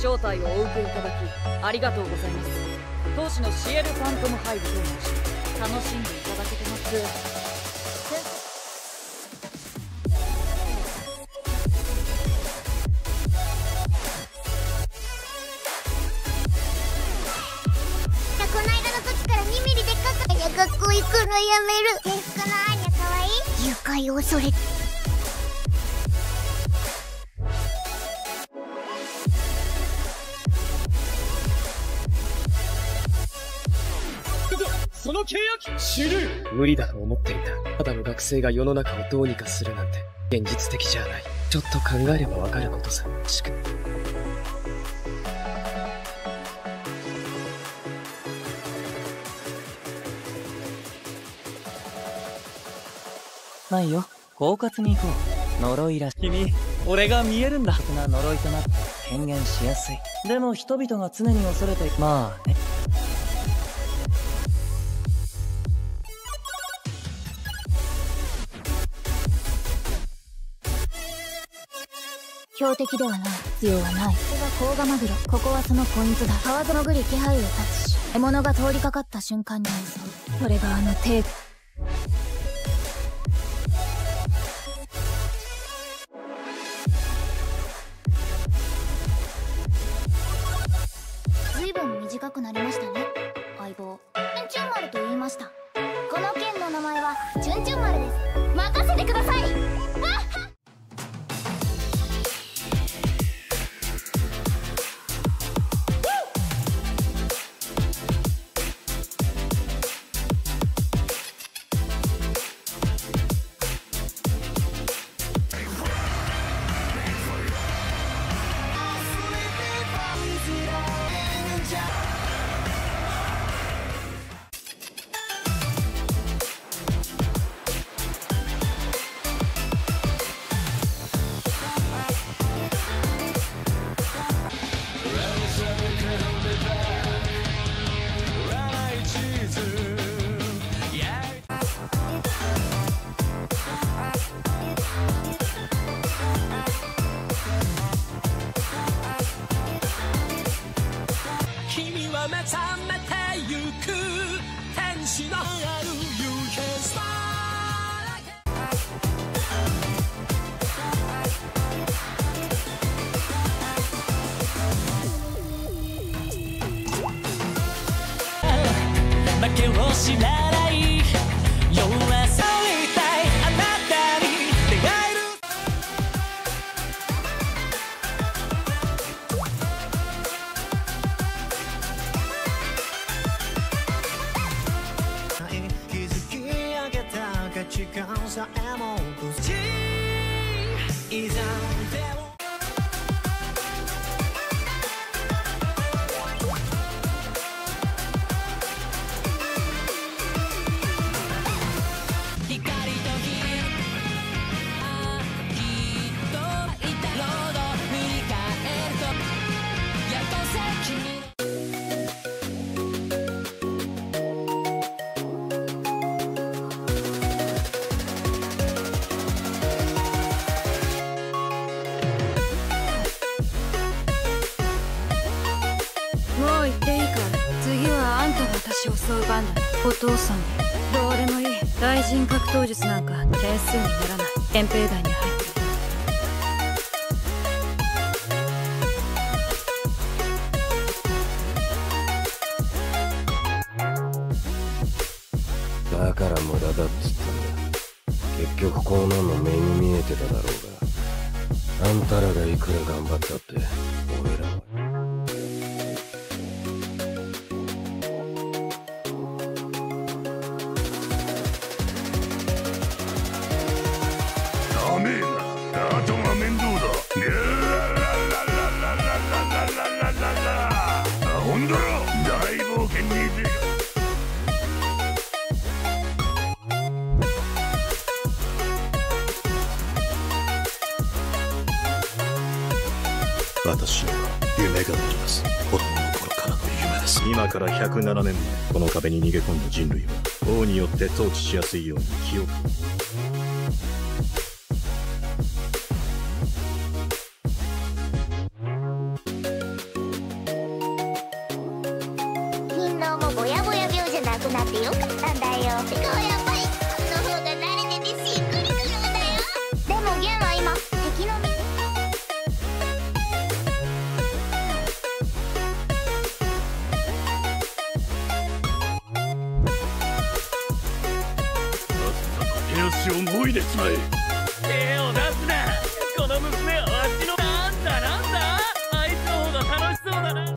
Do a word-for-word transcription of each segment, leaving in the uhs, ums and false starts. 正体をお受けいただきありがとうございます。当主のシエル・ファントム・ハイブと申します。楽しんでいただけてますそれ。その契約知る。無理だと思っていた。ただの学生が世の中をどうにかするなんて現実的じゃない。ちょっと考えればわかることさ。しかないよ。狡猾に行こう。呪いらしい。君、俺が見えるんだ。特な呪いとなって変幻しやすい。でも人々が常に恐れていく。まあね。標的ではない。必要はない。ここが甲賀マグロ。ここはそのポイントだ。川沿い潜り気配を察し、獲物が通りかかった瞬間に襲う。これがあの帝国。短くなりましたね、相棒。チュンチュン丸と言いました。この剣の名前はチュンチュン丸です。任せてください。負けを知らない弱さに対あなたに出会える。築き上げた価値観さえも崩しいざでもお父さんにどうでもいい。大人格闘術なんか点数にならない。憲兵団に入ってる。だから無駄だっつったんだ。結局こんなの目に見えてただろうが、あんたらがいくら頑張ったって俺らは。私は夢があります。子供の頃からの夢です。今からひゃくななねんまえ、この壁に逃げ込んだ人類は王によって統治しやすいように記憶くなってよかったんだよ。てかやっぱりこの方が慣れててしっくりくるんだよ。でもゲンは今敵のなぜか手足をもいでしまえ。手を出すな。この娘はわしのなんだなんだ。あいつの方が楽しそうだな。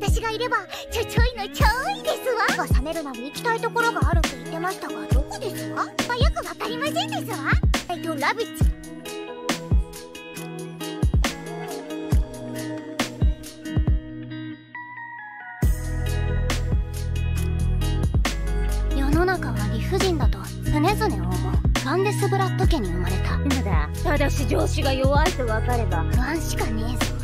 私がいればちょちょいのちょいですわ。目が覚めるなり行きたいところがあるって言ってましたが、どこですわ？まあ、よくわかりませんですわ。えっとラビッチ。世の中は理不尽だと常々思う。ガンデスブラッド家に生まれた。まだただし上司が弱いと分かれば不安しかねえぞ。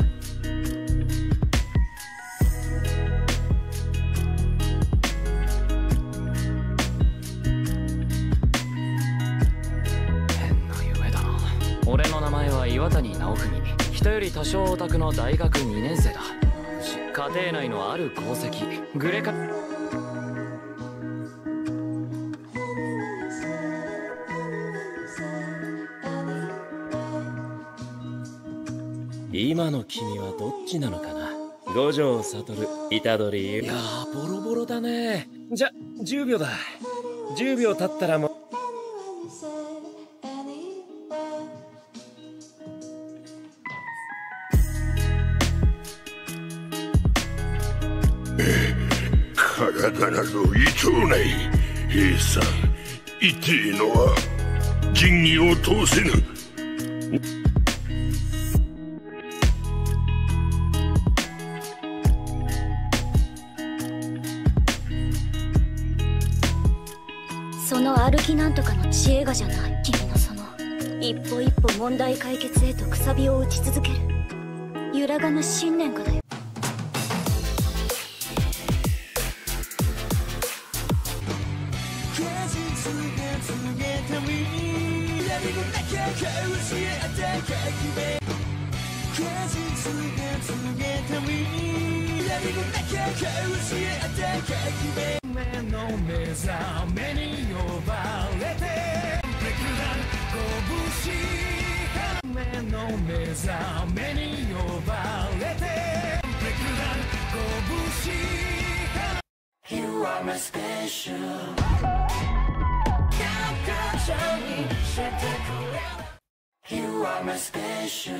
俺の名前は岩谷直文。人より多少オタクの大学にねん生だ。家庭内のある功績グレカ今の君はどっちなのかな。五条悟、虎杖悠。いやーボロボロだね。じゃじゅうびょうだ。じゅうびょう経ったらもう体など痛うない。兵さん痛いのは仁義を通せぬ。その歩きなんとかの知恵がじゃない。君のその一歩一歩問題解決へとくさびを打ち続ける揺らがぬ信念がだよ。夢の目覚めに呼ばれて夢の目覚めに呼ばれて You are my special You are my special.